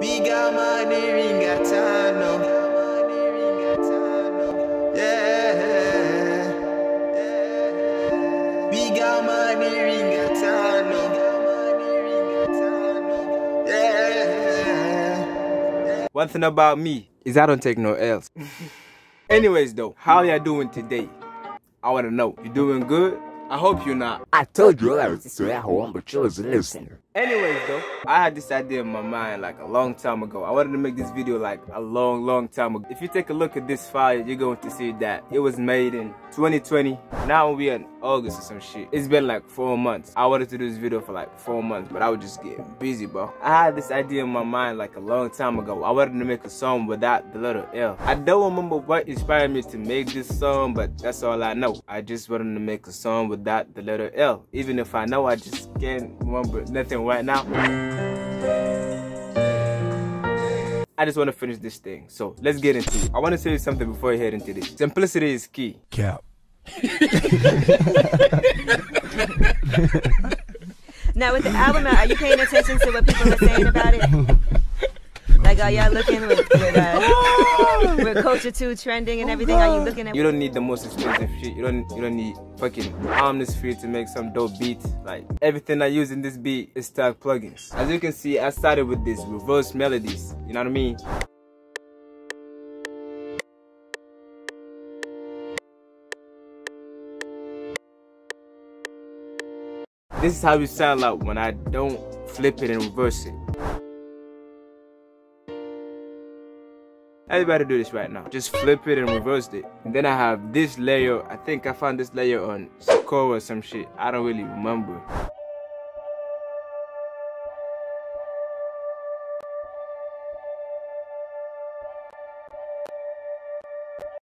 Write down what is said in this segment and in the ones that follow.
Bigger money ringatano. Yeah. Bigger money ringatano. Yeah. One thing about me is I don't take no L's. Anyways though, how y'all doing today? I wanna know. You doing good? I hope you're not. I told you I was stay at home, but you was listening. Anyways though, I had this idea in my mind like a long time ago. I wanted to make this video like a long time ago. If you take a look at this file, you're going to see that it was made in 2020. Now we're in August or some shit. It's been like 4 months. I wanted to do this video for like 4 months, but I was just getting busy, bro. I had this idea in my mind like a long time ago. I wanted to make a song without the letter L. I don't remember what inspired me to make this song, but that's all I know. I just wanted to make a song without the letter L. Even if I know, I just can't remember nothing right now. I just want to finish this thing, so let's get into it. I want to say something before you head into this. Simplicity is key. Cap. Now with the album out, are you paying attention to what people are saying about it? Like, are y'all looking with Culture 2 trending and everything? Are you looking at? You don't need the most expensive shit. You don't need fucking Omnis Free to make some dope beats. Like, everything I use in this beat is stock plugins. As you can see, I started with these reverse melodies. You know what I mean? This is how we sound out when I don't flip it and reverse it. Everybody do this right now. Just flip it and reverse it. And then I have this layer. I think I found this layer on Score or some shit. I don't really remember.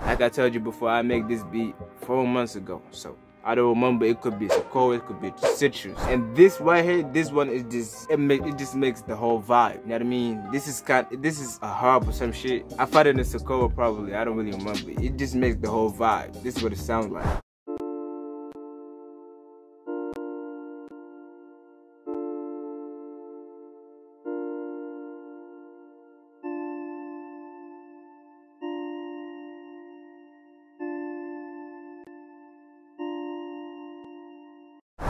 Like I told you before, I made this beat 4 months ago. So I don't remember. It could be Score, it could be Citrus. And this right here, this one is just, it just makes the whole vibe. You know what I mean? This is a harp or some shit. I found it in Score probably. I don't really remember. It just makes the whole vibe. This is what it sounds like.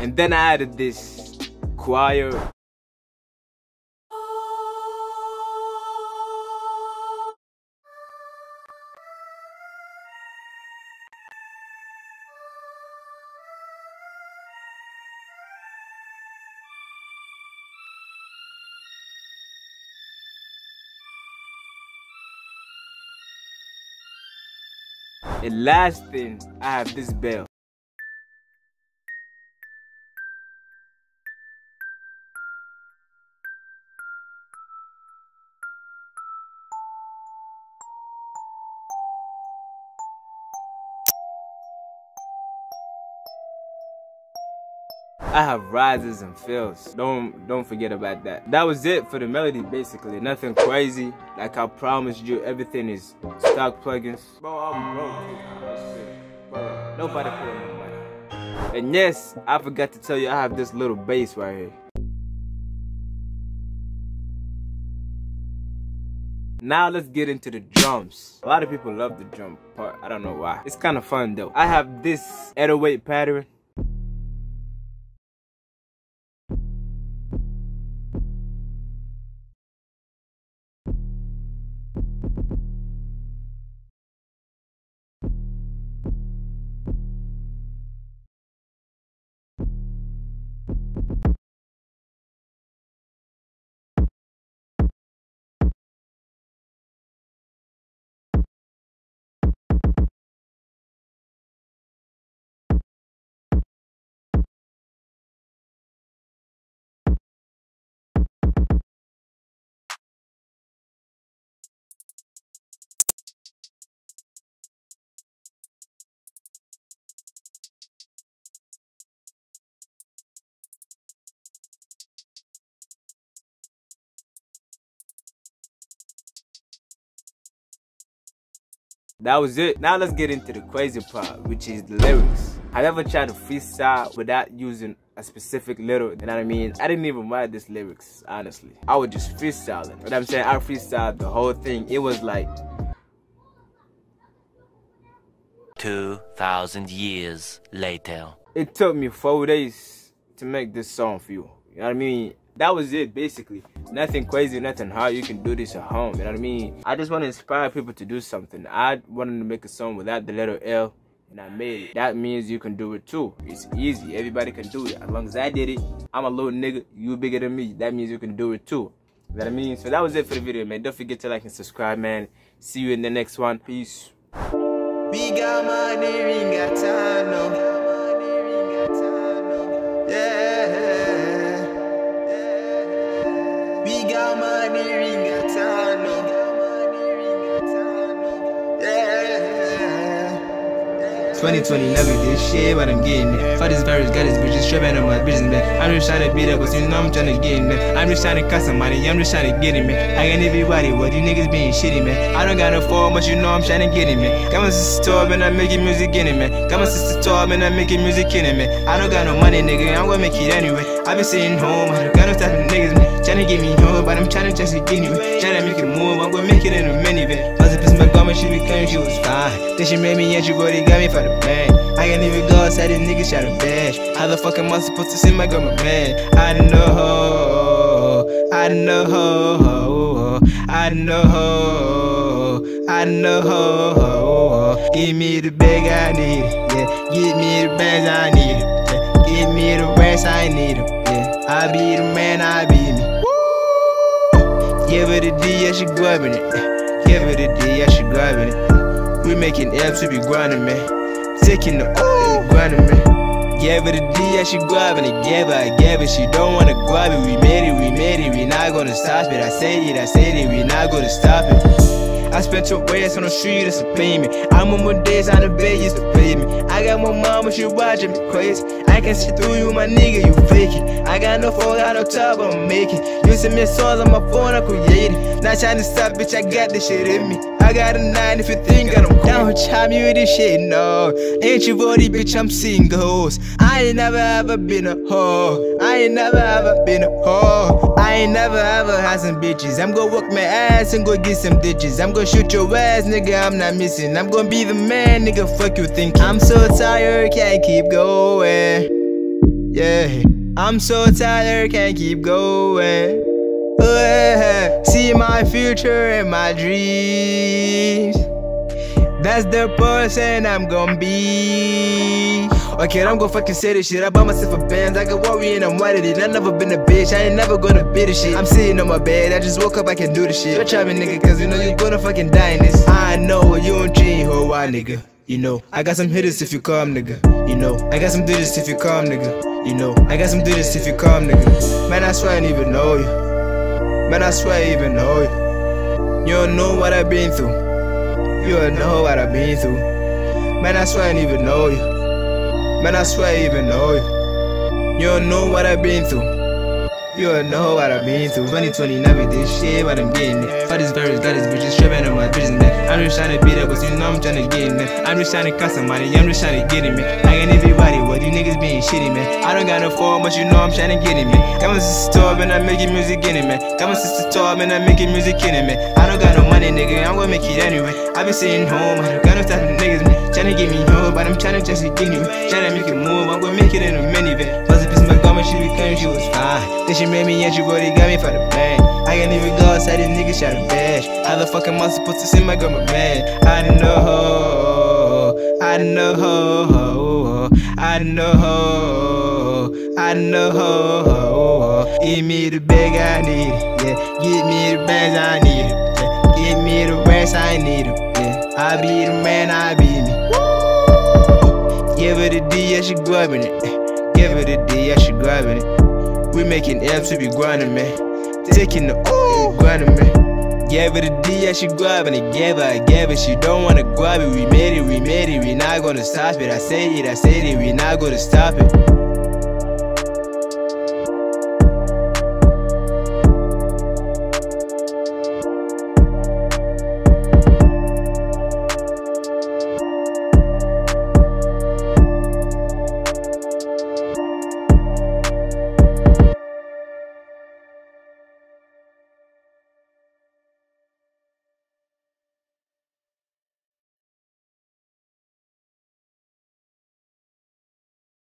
And then I added this choir. And last thing, I have this bell. I have rises and fills. Don't forget about that. That was it for the melody, basically. Nothing crazy. Like I promised you, everything is stock plugins. Bro, I'm broke. Nobody put in nobody. And yes, I forgot to tell you, I have this little bass right here. Now let's get into the drums. A lot of people love the drum part. I don't know why. It's kind of fun though. I have this 808 pattern. That was it. Now let's get into the crazy part, which is the lyrics. I never tried to freestyle without using a specific lyric, you know what I mean? I didn't even write these lyrics, honestly. I was just freestyling. But I'm saying I freestyled the whole thing. It was like 2,000 years later. It took me 4 days to make this song for you. You know what I mean? That was it, basically. Nothing crazy, nothing hard. You can do this at home, you know what I mean? I just want to inspire people to do something. I wanted to make a song without the letter L, and I made it. That means you can do it too. It's easy. Everybody can do it. As long as I did it, I'm a little nigga. You bigger than me. That means you can do it too. You know what I mean? So that was it for the video, man. Don't forget to like and subscribe, man. See you in the next one. Peace. Yeah. 2020 never did shit, but I'm getting it. Fuck this virus, got this bitch, just tripping on my business, man. I'm just trying to beat up, cause you know I'm trying to get it, man. I'm just trying to cut somebody, I'm just trying to get it, man. I got everybody, what you niggas being shitty, man. I don't got no phone, but you know I'm trying to get it, man. Got my sister tall, and I'm making music in it, man. Got my sister tall, and I'm making music in it, man. I don't got no money, nigga, I'm gonna make it anyway. I've been sitting home, I don't got no type of niggas, man. Tryna get me home, but I'm tryna just to get me. Tryna make it move, I'm gonna make it in a minivan. Buzzin' piss my grandma, she be claiming she was fine. Then she made me and she go, they got me for the bang. I can't even go outside, these niggas try to bash. How the fuck am I supposed to see my grandma man? I don't know, I don't know, I don't know, I don't know. Give me the bag I need, yeah. Give me the bags I need, yeah. Give me the rest I need, yeah. I be the man, I be me. Give her the D, yeah, she grabbing it. Give her the D, yeah, she grabbing it. We making F's, we be grinding, man. Taking the O, grinding, man. Give her the D, yeah, she grabbing it. Give her, she don't wanna grab it. We made it, we not gonna stop it. I said it, we not gonna stop it. I spent 2 years on the street, it's a payment. I'm on my days on the bed, it's a payment. I got my mama, she watching me crazy. I can see through you, my nigga, you faking. I got no phone, got no job, I'm making. Using my songs on my phone, I created. Not trying to stop, bitch, I got this shit in me. I got a 9 if you think that I'm cool. Don't chime you with this shit, no. Ain't you worried, bitch, I'm singles. I ain't never ever been a hoe. I ain't never ever been a hoe. I ain't never ever had some bitches. I'm gonna work my ass and go get some ditches. I'm gonna shoot your ass, nigga, I'm not missing. I'm gonna be the man, nigga, fuck you thinking. I'm so tired, can't keep going. Yeah, I'm so tired, can't keep going. See my future and my dreams. That's the person I'm gonna be. Okay, I'm gonna fucking say this shit. I bought myself a Benz, I got worry and I'm whiter than. I never been a bitch, I ain't never gonna be this shit. I'm sitting on my bed, I just woke up, I can do this shit. Don't try me, nigga, cause you know you gonna fucking die in this. I know you don't dream, ho, why, nigga? You know, I got some hitters if you come, nigga. You know, I got some hitters if you come, nigga. You know, I got some hitters if you come, nigga. Man, I swear I don't even know you. Man, I swear I even know you. You don't know what I've been through. You don't know what I've been through. Man, I swear I don't even know you. Man, I swear I even know you. You don't know what I've been through. You don't know what I've been through. 2020 never did shit, but I'm getting it. Fuck this virus, got this bitch, just tripping on my business, man. I'm just trying to beat up, cause you know I'm trying to get it, man. I'm just trying to cut somebody, I'm just trying to get it, man. I got everybody, what you niggas being shitty, man. I don't got no phone, but you know I'm trying to get it, man. Got my sister tall, and I'm making music in it, man. Got my sister tall, and I'm making music in it, man. I don't got no money, nigga, I'm gonna make it anyway. I been sitting home, I don't got no type of niggas, man. Trying to get me home, but I'm trying to just get it, man. Trying to make it move, I'm gonna make it in a minivan. Buzzin' piss my grandma, she be claiming she was fine. Then she made me and she go, they got me for the bang. I can't even go outside, these niggas try to bash. How the fuck am I supposed to see my grandma man? I don't know, I don't know, I don't know, I don't know. Give me the bag I need, yeah. Give me the bags I need, yeah. Give me the rest I need, yeah. I be the man, I be me. Give her the D, yeah, she grabbing it. Give her the D, yeah, she grabbing it. We making F's, we be grinding, man. Taking the O, grinding, man. Gave her the D, yeah, she grabbing it. Gave her, she don't wanna grab it. We made it, we not gonna stop it. I said it, we not gonna stop it.